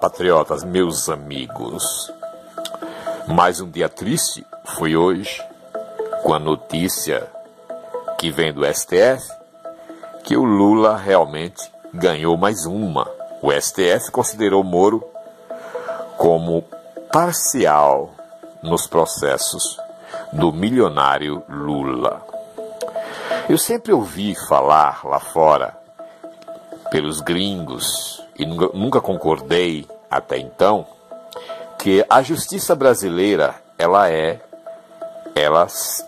patriotas, meus amigos. Mais um dia triste foi hoje, com a notícia que vem do STF, que o Lula realmente ganhou mais uma. O STF considerou Moro como parcial nos processos do milionário Lula. Eu sempre ouvi falar lá fora pelos gringos, e nunca concordei até então, que a justiça brasileira ela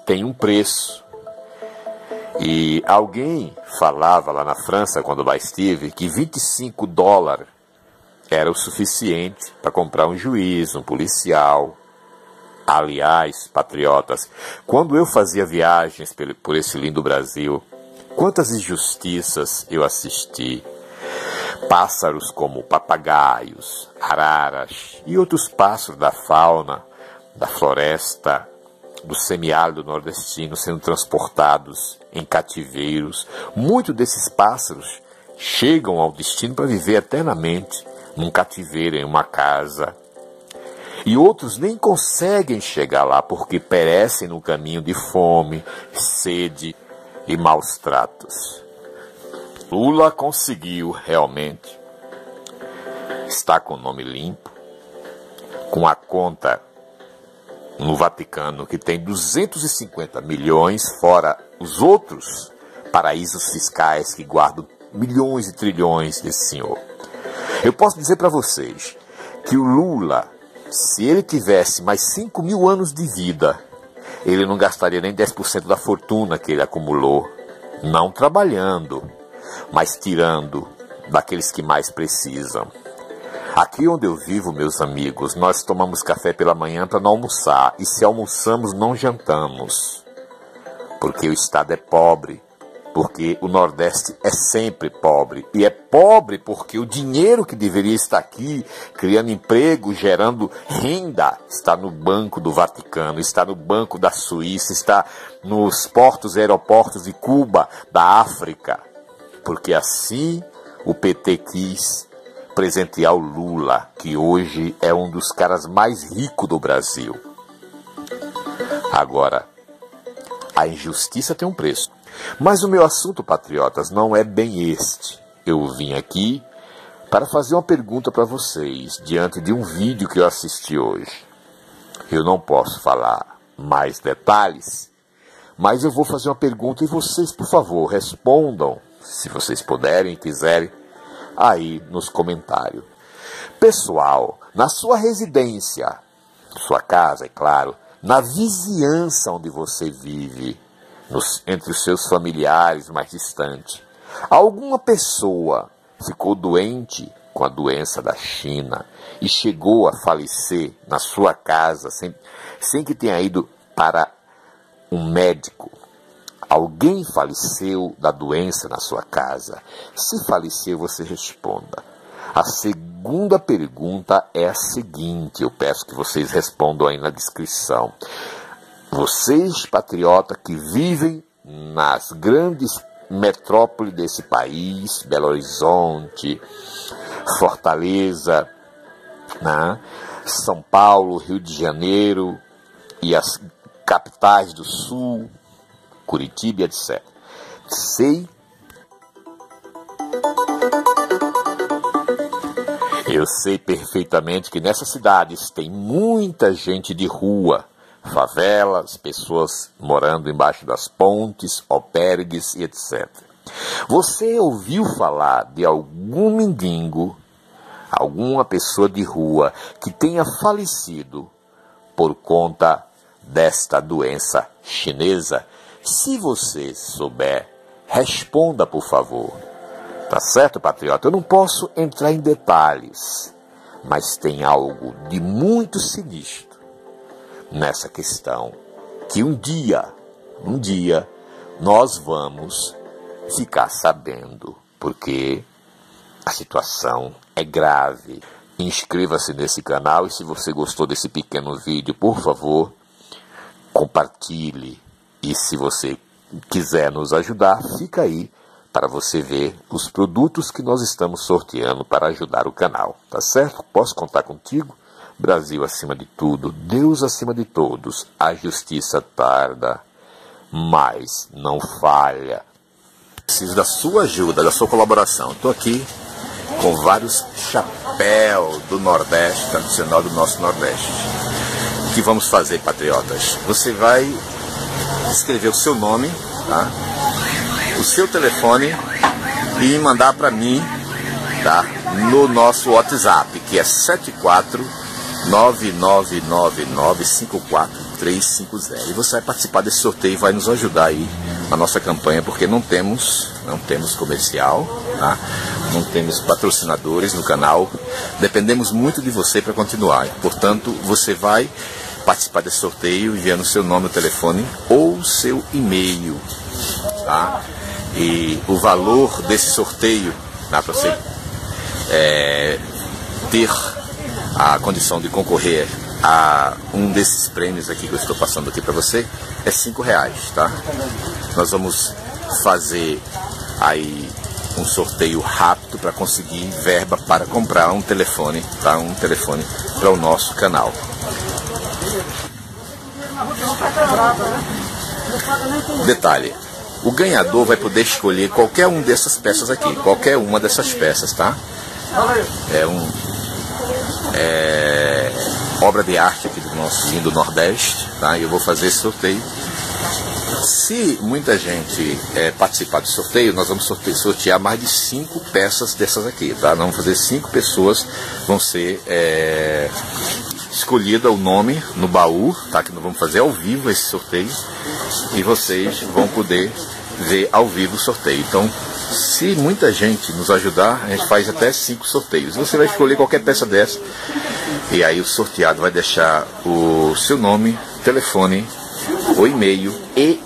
tem um preço. E alguém falava lá na França, quando lá estive, que 25 dólares era o suficiente para comprar um juiz, um policial. Aliás, patriotas, quando eu fazia viagens por esse lindo Brasil, quantas injustiças eu assisti. Pássaros como papagaios, araras e outros pássaros da fauna, da floresta, do semiárido nordestino sendo transportados em cativeiros. Muitos desses pássaros chegam ao destino para viver eternamente num cativeiro, em uma casa. E outros nem conseguem chegar lá porque perecem no caminho de fome, sede e maus tratos. Lula conseguiu realmente estar com o nome limpo, com a conta no Vaticano, que tem 250 milhões, fora os outros paraísos fiscais que guardam milhões e trilhões desse senhor. Eu posso dizer para vocês que o Lula, se ele tivesse mais 5 mil anos de vida, ele não gastaria nem 10% da fortuna que ele acumulou, não trabalhando, mas tirando daqueles que mais precisam. Aqui onde eu vivo, meus amigos, nós tomamos café pela manhã para não almoçar, e se almoçamos, não jantamos, porque o Estado é pobre, porque o Nordeste é sempre pobre. E é pobre porque o dinheiro que deveria estar aqui, criando emprego, gerando renda, está no Banco do Vaticano, está no Banco da Suíça, está nos portos e aeroportos de Cuba, da África. Porque assim o PT quis presentear o Lula, que hoje é um dos caras mais ricos do Brasil. Agora, a injustiça tem um preço. Mas o meu assunto, patriotas, não é bem este. Eu vim aqui para fazer uma pergunta para vocês, diante de um vídeo que eu assisti hoje. Eu não posso falar mais detalhes, mas eu vou fazer uma pergunta e vocês, por favor, respondam, se vocês puderem e quiserem, aí nos comentários. Pessoal, na sua residência, sua casa, é claro, na vizinhança onde você vive, entre os seus familiares mais distantes, alguma pessoa ficou doente com a doença da China e chegou a falecer na sua casa sem que tenha ido para um médico? Alguém faleceu da doença na sua casa? Se faleceu, você responda. A segunda pergunta é a seguinte, eu peço que vocês respondam aí na descrição. Vocês, patriotas, que vivem nas grandes metrópoles desse país, Belo Horizonte, Fortaleza, né? São Paulo, Rio de Janeiro e as capitais do Sul, Curitiba, etc. Eu sei perfeitamente que nessas cidades tem muita gente de rua, favelas, pessoas morando embaixo das pontes, albergues e etc. Você ouviu falar de algum mendigo, alguma pessoa de rua que tenha falecido por conta desta doença chinesa? Se você souber, responda, por favor. Tá certo, patriota? Eu não posso entrar em detalhes, mas tem algo de muito sinistro nessa questão, que um dia, nós vamos ficar sabendo, porque a situação é grave. Inscreva-se nesse canal e, se você gostou desse pequeno vídeo, por favor, compartilhe. E se você quiser nos ajudar, fica aí para você ver os produtos que nós estamos sorteando para ajudar o canal, tá certo? Posso contar contigo? Brasil acima de tudo, Deus acima de todos, a justiça tarda, mas não falha. Preciso da sua ajuda, da sua colaboração. Estou aqui com vários chapéus do Nordeste, tradicional do nosso Nordeste. O que vamos fazer, patriotas? Você vai escrever o seu nome, tá? O seu telefone e mandar para mim, tá? No nosso WhatsApp, que é 74999954350. E você vai participar desse sorteio e vai nos ajudar aí na nossa campanha, porque não temos comercial, tá? Não temos patrocinadores no canal. Dependemos muito de você para continuar. Portanto, você vai participar desse sorteio enviando seu nome, telefone ou seu e-mail, tá? E o valor desse sorteio, dá para você ter a condição de concorrer a um desses prêmios aqui que eu estou passando aqui para você, é R$5, tá? Nós vamos fazer aí um sorteio rápido para conseguir verba para comprar um telefone, tá? Um telefone para o nosso canal. Detalhe, o ganhador vai poder escolher qualquer um dessas peças aqui, qualquer uma dessas peças, tá? É obra de arte aqui do nosso lindo Nordeste, tá? Eu vou fazer esse sorteio. Se muita gente participar do sorteio, nós vamos sortear mais de 5 peças dessas aqui, tá? Nós vamos fazer 5 pessoas, vão ser escolhida o nome no baú, tá? Que nós vamos fazer ao vivo esse sorteio e vocês vão poder ver ao vivo o sorteio. Então, se muita gente nos ajudar, a gente faz até 5 sorteios. Você vai escolher qualquer peça dessa e aí o sorteado vai deixar o seu nome, telefone, o e-mail e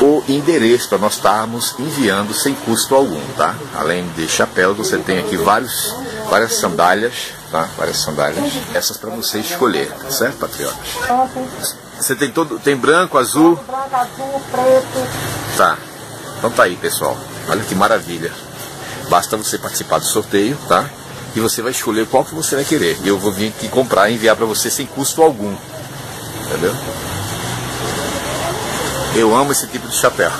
o endereço para nós estarmos enviando sem custo algum, tá? Além de chapéu, você tem aqui várias sandálias, tá? Várias sandálias, essas para você escolher, tá certo, patriotas? Você tem branco, azul? Branco, azul, preto. Tá. Então tá aí, pessoal. Olha que maravilha. Basta você participar do sorteio, tá? E você vai escolher qual que você vai querer. Eu vou vir aqui comprar e enviar para você sem custo algum. Entendeu? Eu amo esse tipo de chapéu.